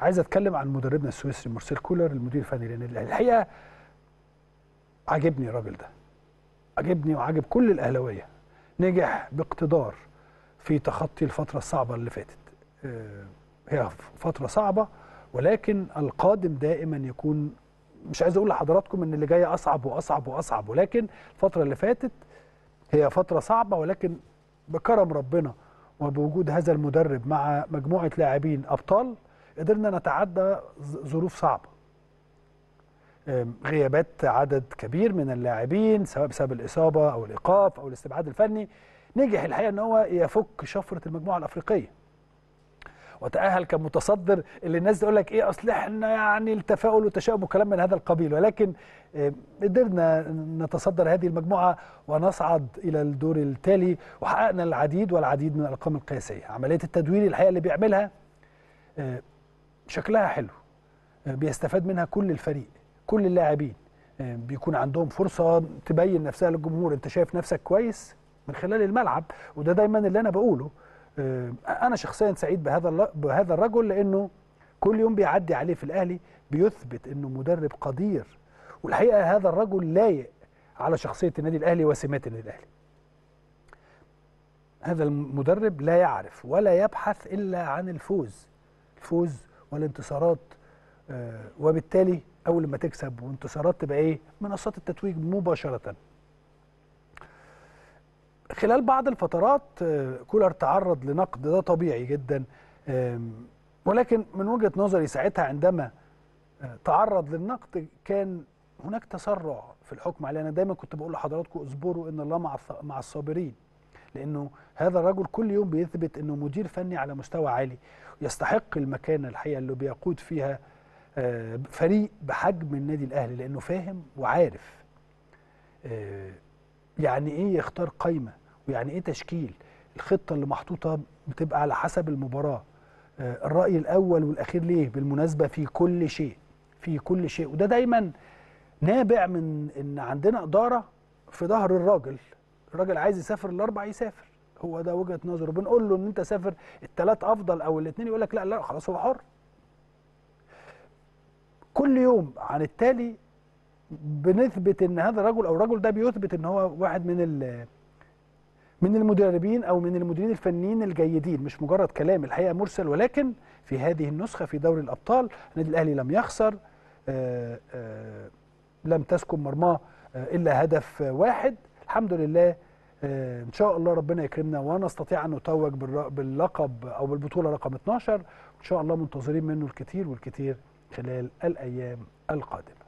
عايز اتكلم عن مدربنا السويسري مارسيل كولر المدير الفني، لان الحقيقه عجبني الراجل ده، عجبني وعجب كل الاهلاويه. نجح باقتدار في تخطي الفتره الصعبه اللي فاتت، هي فتره صعبه ولكن القادم دائما يكون، مش عايز اقول لحضراتكم ان اللي جاي اصعب واصعب واصعب، ولكن الفتره اللي فاتت هي فتره صعبه، ولكن بكرم ربنا وبوجود هذا المدرب مع مجموعه لاعبين ابطال قدرنا نتعدى ظروف صعبه، غيابات عدد كبير من اللاعبين سواء بسبب الاصابه او الايقاف او الاستبعاد الفني. نجح الحقيقه ان هو يفك شفره المجموعه الافريقيه وتاهل كمتصدر، اللي الناس تقول لك ايه اصل احنا يعني التفاؤل والتشاؤم وكلام من هذا القبيل، ولكن قدرنا نتصدر هذه المجموعه ونصعد الى الدور التالي وحققنا العديد والعديد من الارقام القياسيه. عمليه التدوير الحقيقه اللي بيعملها شكلها حلو، بيستفاد منها كل الفريق، كل اللاعبين بيكون عندهم فرصه تبين نفسها للجمهور، انت شايف نفسك كويس من خلال الملعب، وده دايما اللي انا بقوله. انا شخصيا سعيد بهذا الرجل، لانه كل يوم بيعدي عليه في الاهلي بيثبت انه مدرب قدير، والحقيقه هذا الرجل لايق على شخصيه النادي الاهلي وسمات النادي الاهلي. هذا المدرب لا يعرف ولا يبحث الا عن الفوز والانتصارات، وبالتالي اول ما تكسب وانتصارات تبقى ايه منصات التتويج مباشره. خلال بعض الفترات كولر تعرض لنقد، ده طبيعي جدا، ولكن من وجهة نظري ساعتها عندما تعرض للنقد كان هناك تسرع في الحكم عليه. انا دايما كنت بقول لحضراتكم اصبروا ان الله مع الصابرين، لانه هذا الرجل كل يوم بيثبت انه مدير فني على مستوى عالي، يستحق المكانة الحقيقة اللي بيقود فيها فريق بحجم النادي الاهلي، لانه فاهم وعارف يعني ايه يختار قايمه ويعني ايه تشكيل. الخطه اللي محطوطه بتبقى على حسب المباراه، الراي الاول والاخير ليه بالمناسبه في كل شيء، في كل شيء، وده دايما نابع من ان عندنا اداره في ظهر الراجل. الراجل عايز يسافر الاربع يسافر، هو ده وجهه نظره، بنقول له ان انت سافر الثلاث افضل او الاثنين يقول لك لا لا خلاص هو حر. كل يوم عن التالي بنثبت ان هذا الرجل او الرجل ده بيثبت ان هو واحد من المدربين او من المديرين الفنيين الجيدين، مش مجرد كلام الحقيقه مرسل. ولكن في هذه النسخه في دوري الابطال النادي الاهلي لم يخسر، لم تسكن مرماه الا هدف واحد، الحمد لله. ان شاء الله ربنا يكرمنا ونستطيع ان نتوج باللقب او بالبطوله رقم 12، ان شاء الله منتظرين منه الكثير والكثير خلال الايام القادمه.